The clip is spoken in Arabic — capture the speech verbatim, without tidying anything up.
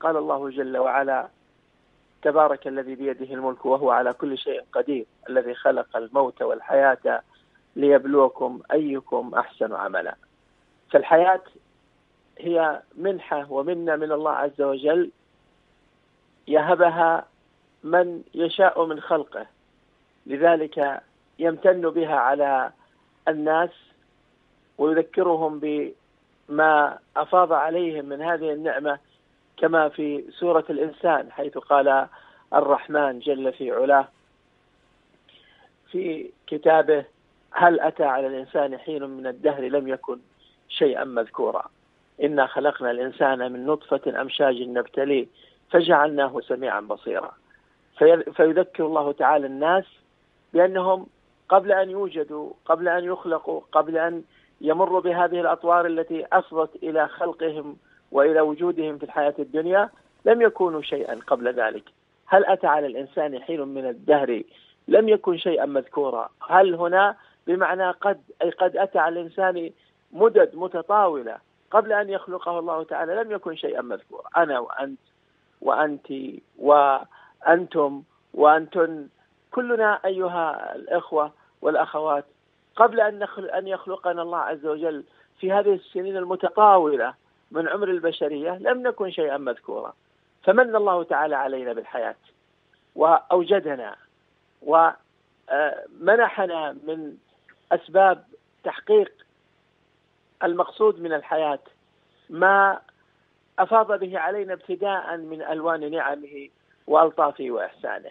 قال الله جل وعلا: تبارك الذي بيده الملك وهو على كل شيء قدير الذي خلق الموت والحياة ليبلوكم أيكم أحسن عملا. فالحياة هي منحة ومنة من الله عز وجل يهبها من يشاء من خلقه، لذلك يمتن بها على الناس ويذكرهم بما أفاض عليهم من هذه النعمة، كما في سورة الإنسان حيث قال الرحمن جل في علاه في كتابه: هل أتى على الإنسان حين من الدهر لم يكن شيئا مذكورا إنا خلقنا الإنسان من نطفة أمشاج نبتليه فجعلناه سميعا بصيرا. فيذكر الله تعالى الناس بأنهم قبل أن يوجدوا، قبل أن يخلقوا، قبل أن يمروا بهذه الأطوار التي أفضت إلى خلقهم وإلى وجودهم في الحياة الدنيا لم يكونوا شيئا قبل ذلك. هل أتى على الإنسان حين من الدهر لم يكن شيئا مذكورا، هل هنا بمعنى قد، أي قد أتى على الإنسان مدد متطاولة قبل أن يخلقه الله تعالى لم يكن شيئا مذكورا. أنا وأنت وأنت وأنتم وأنتن، كلنا أيها الإخوة والأخوات قبل أن يخلقنا الله عز وجل في هذه السنين المتطاولة من عمر البشرية لم نكن شيئا مذكورا، فمن الله تعالى علينا بالحياة وأوجدنا ومنحنا من أسباب تحقيق المقصود من الحياة ما أفاض به علينا ابتداء من ألوان نعمه وألطافه وإحسانه.